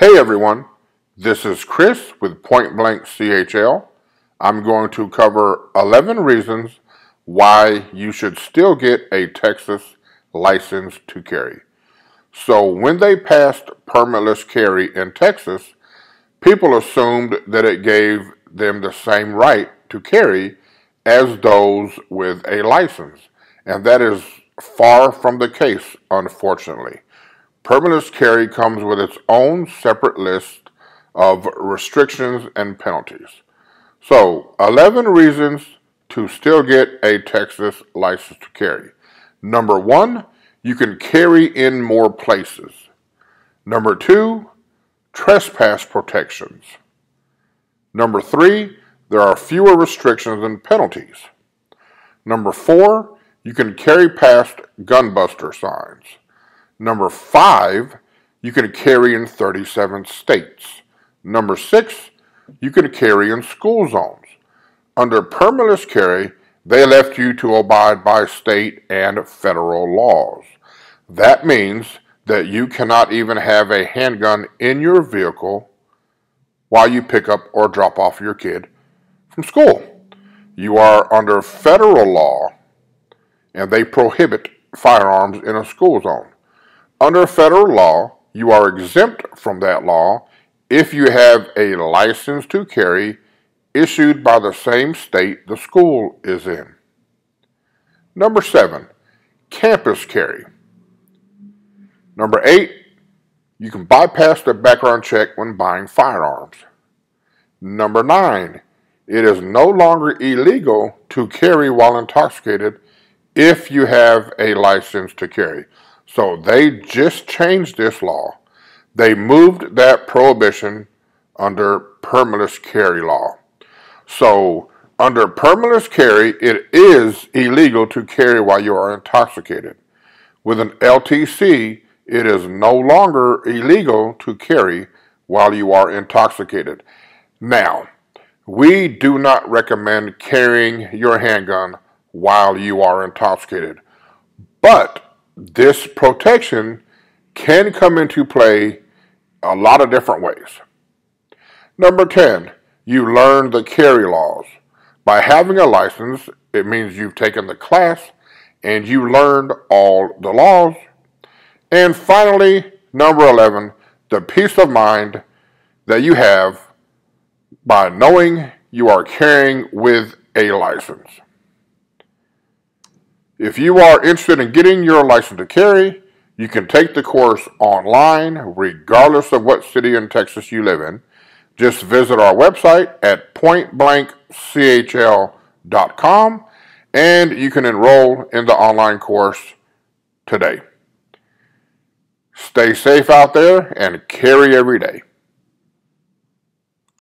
Hey everyone, this is Chris with Point Blank CHL. I'm going to cover 11 reasons why you should still get a Texas license to carry. So when they passed permitless carry in Texas, people assumed that it gave them the same right to carry as those with a license, and that is far from the case, unfortunately. Permitless carry comes with its own separate list of restrictions and penalties. So, 11 reasons to still get a Texas license to carry. Number one, you can carry in more places. Number two, trespass protections. Number three, there are fewer restrictions and penalties. Number four, you can carry past gunbuster signs. Number five, you can carry in 37 states. Number six, you can carry in school zones. Under permitless carry, they left you to abide by state and federal laws. That means that you cannot even have a handgun in your vehicle while you pick up or drop off your kid from school. You are under federal law, and they prohibit firearms in a school zone. Under federal law, you are exempt from that law if you have a license to carry issued by the same state the school is in. Number seven, campus carry. Number eight, you can bypass the background check when buying firearms. Number nine, it is no longer illegal to carry while intoxicated if you have a license to carry. So they just changed this law. They moved that prohibition under permitless carry law. So under permitless carry, it is illegal to carry while you are intoxicated. With an LTC, it is no longer illegal to carry while you are intoxicated. Now, we do not recommend carrying your handgun while you are intoxicated, but this protection can come into play a lot of different ways. Number 10, you learn the carry laws. By having a license, it means you've taken the class and you learned all the laws. And finally, number 11, the peace of mind that you have by knowing you are carrying with a license. If you are interested in getting your license to carry, you can take the course online regardless of what city in Texas you live in. Just visit our website at pointblankchl.com and you can enroll in the online course today. Stay safe out there and carry every day.